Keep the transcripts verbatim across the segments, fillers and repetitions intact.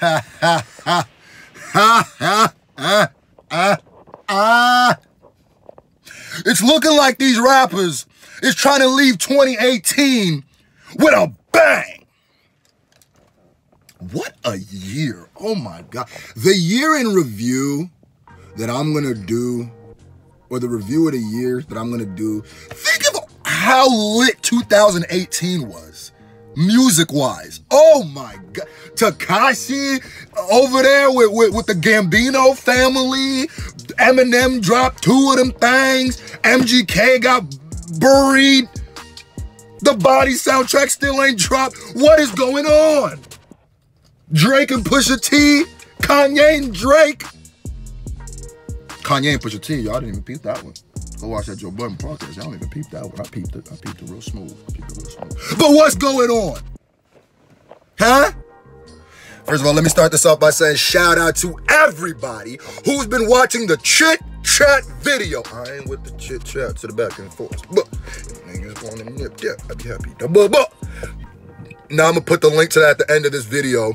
ha, ha, ha, ha, ha, ha, ha, ha. It's looking like these rappers is trying to leave twenty eighteen with a bang. What a year. Oh my God. The year in review that I'm gonna do, or the review of the year that I'm gonna do, think of how lit two thousand eighteen was, music-wise. Oh my God. Tekashi over there with, with, with the Gambino family. Eminem dropped two of them things. M G K got buried. The Body soundtrack still ain't dropped. What is going on? Drake and Pusha T. Kanye and Drake. Kanye and Pusha T, y'all didn't even peep that one. Go watch that Joe Budden podcast. Y'all don't even peep that one. I peeped it. I peeped it real smooth. I peeped it real smooth. But what's going on? Huh? First of all, let me start this off by saying shout out to everybody who's been watching the Chit Chat video. I ain't with the chit chat to the back and forth. But if niggas want to nip, yeah, I'd be happy. Now I'm gonna put the link to that at the end of this video.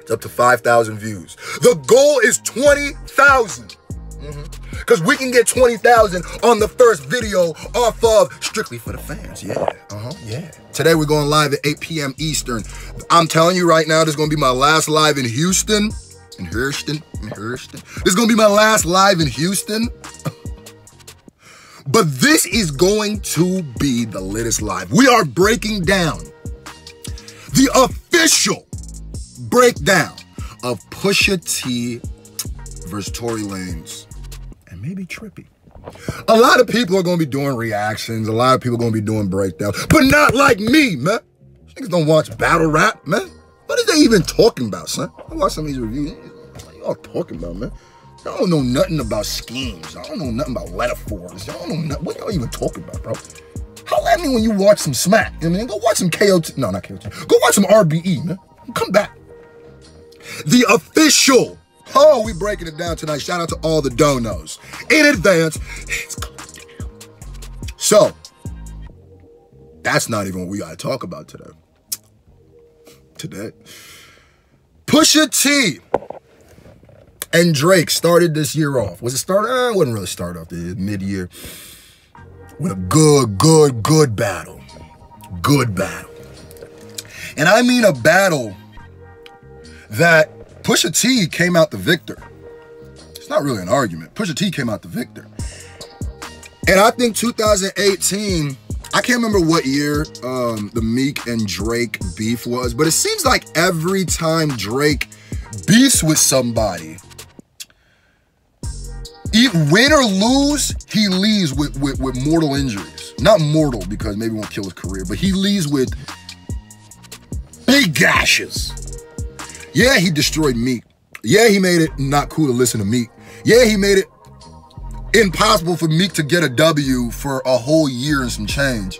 It's up to five thousand views. The goal is twenty thousand. Mm-hmm. Cause we can get twenty thousand on the first video off of Strictly for the Fans. Yeah, uh-huh, yeah. Today we're going live at eight p m Eastern. I'm telling you right now, this is gonna be my last live in Houston. In Houston, in Houston. This is gonna be my last live in Houston. But this is going to be the littest live. We are breaking down the official breakdown of Pusha T versus Tory Lanez. And maybe Trippy. A lot of people are gonna be doing reactions. A lot of people are gonna be doing breakdowns, but not like me, man. Niggas don't watch battle rap, man. What is they even talking about, son? I watch some of these reviews. What y'all talking about, man? Y'all don't know nothing about schemes. Y'all don't know nothing about metaphors. Y'all don't know nothing. What y'all even talking about, bro? Holler at me when you watch some smack. You know what I mean? Go watch some K O T. No, not K O T. Go watch some R B E, man. Come back. The official. Oh, we breaking it down tonight. Shout out to all the donos. In advance, it's going down. So, that's not even what we gotta talk about today. Today. Pusha T and Drake started this year off. Was it started? Uh, it wasn't really started off the mid-year. With a good, good, good battle. Good battle. And I mean a battle that Pusha T came out the victor. It's not really an argument. Pusha T came out the victor. And I think two thousand eighteen, I can't remember what year um, the Meek and Drake beef was, but it seems like every time Drake beefs with somebody, win or lose, he leaves with, with, with mortal injuries. Not mortal, because maybe it won't kill his career, but he leaves with big gashes. Yeah, he destroyed Meek. Yeah, he made it not cool to listen to Meek. Yeah, he made it impossible for Meek to get a W for a whole year and some change.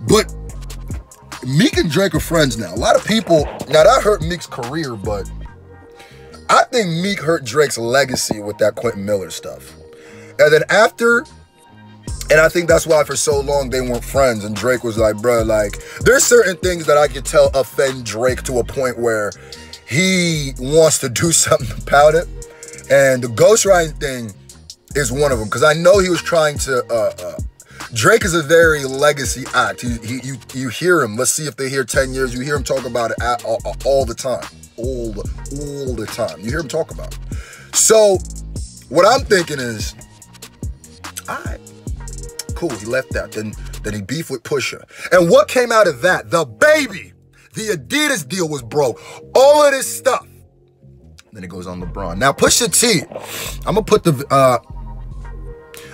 But Meek and Drake are friends now. A lot of people, now that hurt Meek's career, but I think Meek hurt Drake's legacy with that Quentin Miller stuff. And then after, and I think that's why for so long they weren't friends, and Drake was like, bro, like, there's certain things that I could tell offend Drake to a point where he wants to do something about it. And the ghostwriting thing is one of them. Because I know he was trying to... Uh, uh, Drake is a very legacy act. He, he, you, you hear him. Let's see if they hear ten years. You hear him talk about it all, all the time. All, all the time. You hear him talk about it. So, what I'm thinking is... Alright. Cool. He left that. Then, then he beefed with Pusha. And what came out of that? The baby! The Adidas deal was broke. All of this stuff. Then it goes on LeBron. Now, Pusha T. I'm going to put the... Uh,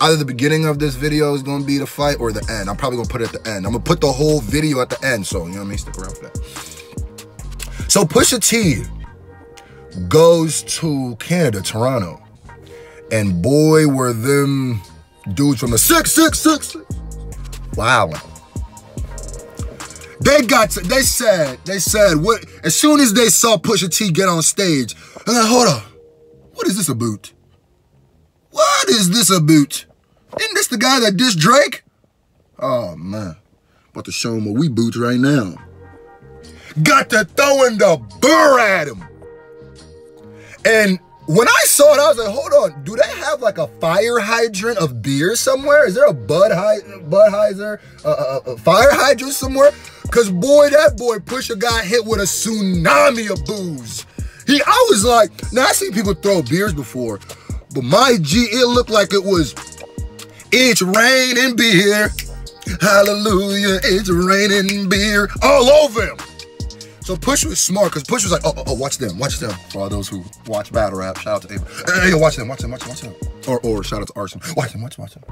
either the beginning of this video is going to be the fight or the end. I'm probably going to put it at the end. I'm going to put the whole video at the end. So, you know what I mean? Stick around for that. So, Pusha T goes to Canada, Toronto. And boy, were them dudes from the six six six six. Wow. They got, to, they said, they said, what? As soon as they saw Pusha T get on stage, I'm like, hold on, what is this about? What is this about? Isn't this the guy that dissed Drake? Oh, man, about to show him what we boot right now. got to throwing the burr at him. And when I saw it, I was like, hold on, do they have like a fire hydrant of beer somewhere? Is there a Bud Hi Budweiser, uh, uh, a fire hydrant somewhere? Because boy, that boy Pusha got hit with a tsunami of booze. He, I was like, now I've seen people throw beers before, but my G, it looked like it was, it's raining beer, hallelujah, it's raining beer, all over him. So Pusha was smart, because Pusha was like, oh, oh, oh, watch them, watch them. For all those who watch battle rap, shout out to Ava. Hey, yo, watch them, watch them, watch them, watch them. Or, or shout out to Arson. Watch them, watch them, watch them.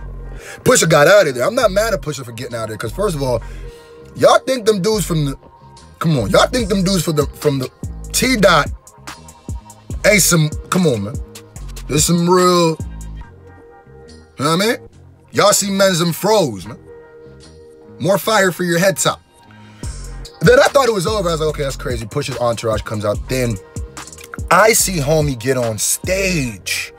Pusha got out of there. I'm not mad at Pusha for getting out of there, because first of all, y'all think them dudes from the, come on, y'all think them dudes from the, from the T-Dot Hey, some, come on, man. There's some real, you know what I mean? Y'all see men's them froze, man. More fire for your head top. Then I thought it was over. I was like, okay, that's crazy. Pusha's entourage comes out. Then I see homie get on stage.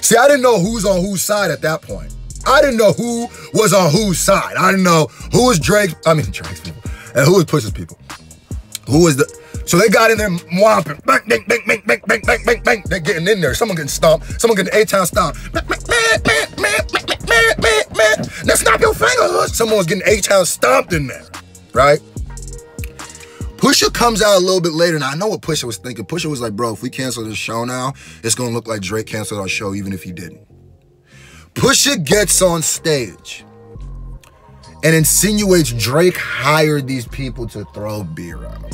See, I didn't know who's on whose side at that point. I didn't know who was on whose side. I didn't know who was Drake's, I mean Drake's people, and who was Pusha's people. Who was the, so they got in there whomping. Bang, bang, bang, bang, bang, bang, bang, bang, bang. They're getting in there. Someone getting stomped. Someone getting A-Town stomped. Now snap your fingers. Someone was getting A-Town stomped in there, right? Pusha comes out a little bit later, and I know what Pusha was thinking. Pusha was like, bro, if we cancel this show now, it's going to look like Drake canceled our show, even if he didn't. Pusha gets on stage and insinuates Drake hired these people to throw beer at him.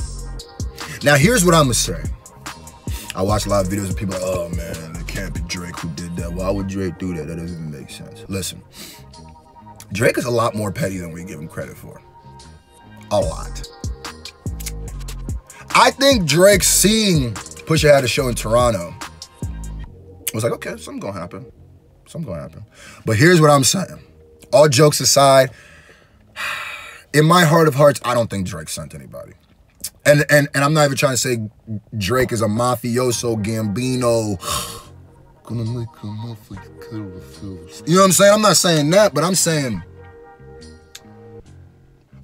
Now, here's what I'm gonna say. I watch a lot of videos of people like, oh man, it can't be Drake who did that. Why would Drake do that? That doesn't even make sense. Listen, Drake is a lot more petty than we give him credit for. A lot. I think Drake seeing Pusha had a show in Toronto was like, okay, something's gonna happen. Something's gonna happen. But here's what I'm saying. All jokes aside, in my heart of hearts, I don't think Drake sent anybody. And, and and I'm not even trying to say Drake is a mafioso, Gambino. Gonna make a mafioso. You know what I'm saying? I'm not saying that, but I'm saying...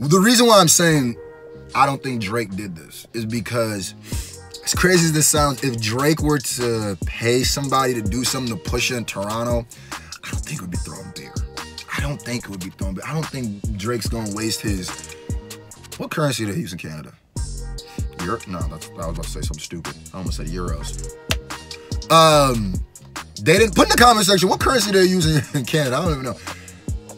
The reason why I'm saying I don't think Drake did this is because, as crazy as this sounds, if Drake were to pay somebody to do something to Pusha in Toronto, I don't think it would be thrown beer. I don't think it would be thrown beer. I don't think Drake's gonna waste his... What currency did he use in Canada? Euro? No, that's, I was about to say something stupid. I almost said euros. Um, they didn't put in the comment section what currency they're using in Canada. I don't even know.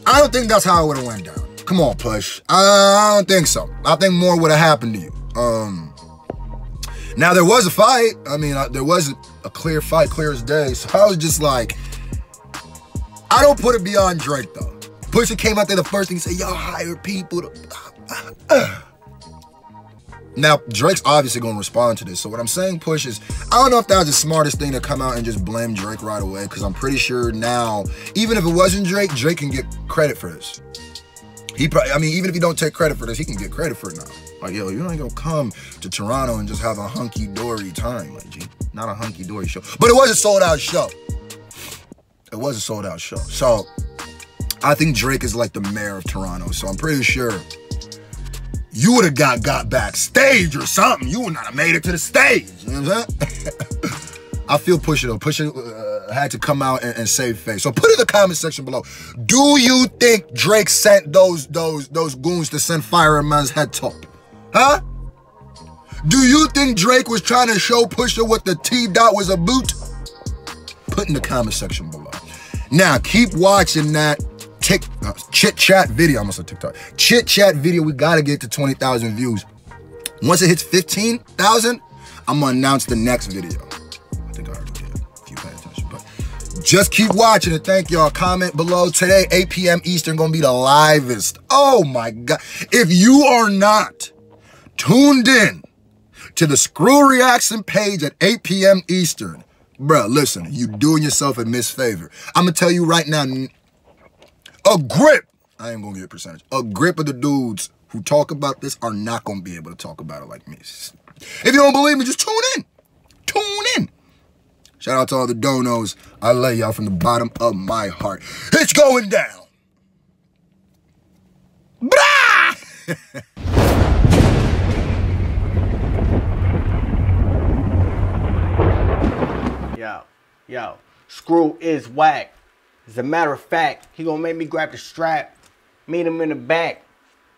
I don't think that's how it would have went down. Come on, Push. I don't think so. I think more would have happened to you. Um, now there was a fight. I mean, I, there was a, a clear fight, clear as day. So I was just like, I don't put it beyond Drake though. Pusha came out there the first thing he said, y'all hire people to. Uh, uh. Now, Drake's obviously going to respond to this. So what I'm saying, Push, is I don't know if that was the smartest thing to come out and just blame Drake right away, because I'm pretty sure now, even if it wasn't Drake, Drake can get credit for this. He probably, I mean, even if he don't take credit for this, he can get credit for it now. Like, yo, you ain't going to come to Toronto and just have a hunky-dory time. Like, gee, not a hunky-dory show. But it was a sold-out show. It was a sold-out show. So I think Drake is like the mayor of Toronto. So I'm pretty sure... You would have got got backstage or something. You would not have made it to the stage. You know what I'm saying? I feel Pusha though. Pusha uh, had to come out and, and save face. So put in the comment section below. Do you think Drake sent those those those goons to send fire in man's head top? Huh? Do you think Drake was trying to show Pusha what the T-Dot was a boot? Put in the comment section below. Now keep watching that. Tick, uh, chit chat video. I'm gonna say TikTok. Chit chat video. We gotta get to twenty thousand views. Once it hits fifteen thousand, I'm gonna announce the next video. I think I already did, if you pay attention. But just keep watching it. Thank y'all. Comment below. Today, eight P M Eastern, gonna be the livest. Oh my God. If you are not tuned in to the Screw Reaction page at eight P M Eastern, bro, listen, you doing yourself a misfavor. I'm gonna tell you right now. A grip, I ain't gonna give a percentage, a grip of the dudes who talk about this are not gonna be able to talk about it like me. If you don't believe me, just tune in. Tune in. Shout out to all the donos. I love y'all from the bottom of my heart. It's going down. Brah! Yo, Screw is whack. As a matter of fact, he gonna make me grab the strap, meet him in the back,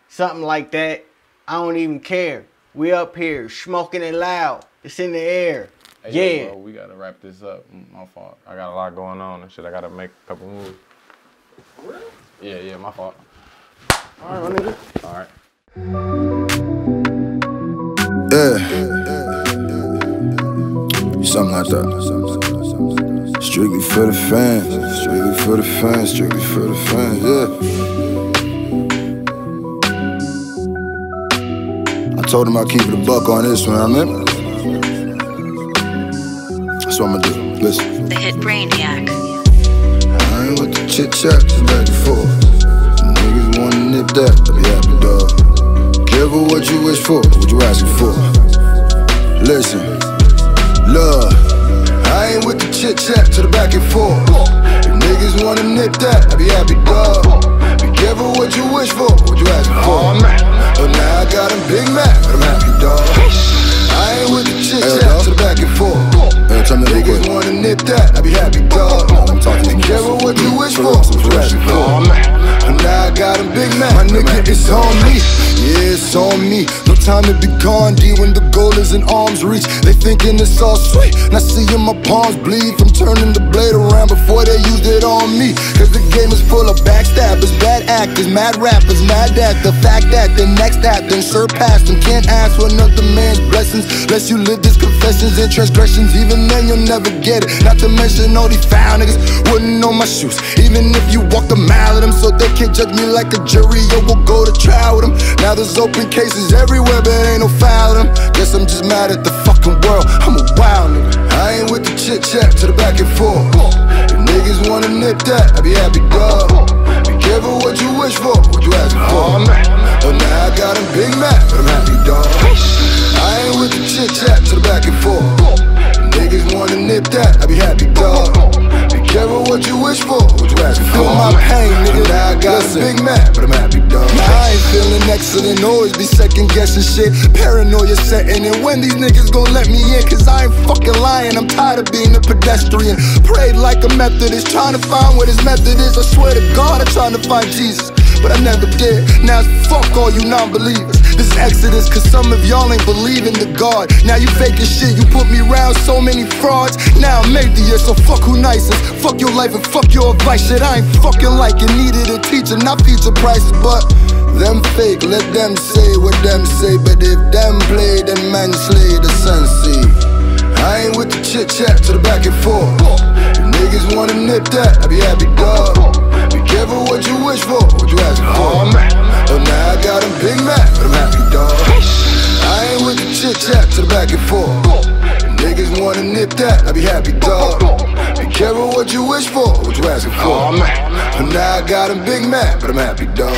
something like that. I don't even care. We up here, smoking it loud. It's in the air. Hey, yeah. Yo, bro, we gotta wrap this up. My fault. I got a lot going on and shit. I gotta make a couple moves. Really? Yeah, yeah, my fault. All right, my nigga. All right. Yeah. Something like that. Strictly for the fans. Strictly for the fans. Strictly for the fans. Yeah. I told him I'd keep it a buck on this one. I mean, that's what I'm gonna do. Listen. The hit Brainiac. I ain't with the chit chat, just back and forth. Niggas wanna nip that, but be happy, dog. Give her what you wish for, what you asking for. Listen, love, I ain't with the chit chat to the back and forth. If niggas wanna nip that, I be happy, dog. Be careful what you wish for, what you asking for. But now I got him Big Mac, but I'm happy, dog. I ain't with the chit chat to the back and forth. Niggas wanna nip that, I be happy, dog. I'm talking to careful what you wish for, what you asking for. Now I got a Big Mac, my nigga, it's on me. Yeah, it's on me. No time to be Gandhi when the goal is in arm's reach. They thinking it's all sweet, and I see in my palms bleed from turning the blade around before they used it on me. Cause the game is full of backstabbers, bad actors, mad rappers, mad at the fact that the next act then surpassed and can't ask for another man's blessings unless you live this confessions and transgressions. Even then you'll never get it. Not to mention all these foul niggas wouldn't know my shoes, even if you walked a mile of them, so they can't judge me like a jury, or we'll go to trial with them. Now there's open cases everywhere, but ain't no file of them. Guess I'm just mad at the fucking world. I'm a wild nigga. I ain't with the chit chat to the back and forth. If niggas wanna nip that, I be happy, dog. Be careful what you wish for, what you asking for. But now I got a Big Mac, but I'm happy, dog. I ain't with the chit chat to the back and forth. If niggas wanna nip that, I be happy, dog. Careful what you wish for, what you asking for. Feel my pain, nigga, now I got a Big Mac, but I'm happy, dog. I ain't feeling excellent, always be second guessing shit. Paranoia setting in, when these niggas gon' let me in? Cause I ain't fucking lying, I'm tired of being a pedestrian. Prayed like a Methodist, trying to find what his method is. I swear to God, I'm trying to find Jesus, but I never did. Now fuck all you non-believers. This is Exodus, cause some of y'all ain't believing the God. Now you faking shit, you put me round so many frauds. Now I'm atheist, so fuck who nicest. Fuck your life and fuck your advice. Shit, I ain't fucking like it. Needed a teacher, not feature prices. But them fake, let them say what them say. But if them play, then man slay the sun see. I ain't with the chit chat to the back and forth. If niggas wanna nip that, I be happy, dog. Careful what you wish for, what you asking for. But now I got a Big Mac, but I'm happy, dog. I ain't with the chit chat to the back and forth. If niggas wanna nip that, I be happy, dog. Be careful what you wish for, what you asking for. But now I got a Big Mac, but I'm happy, dog.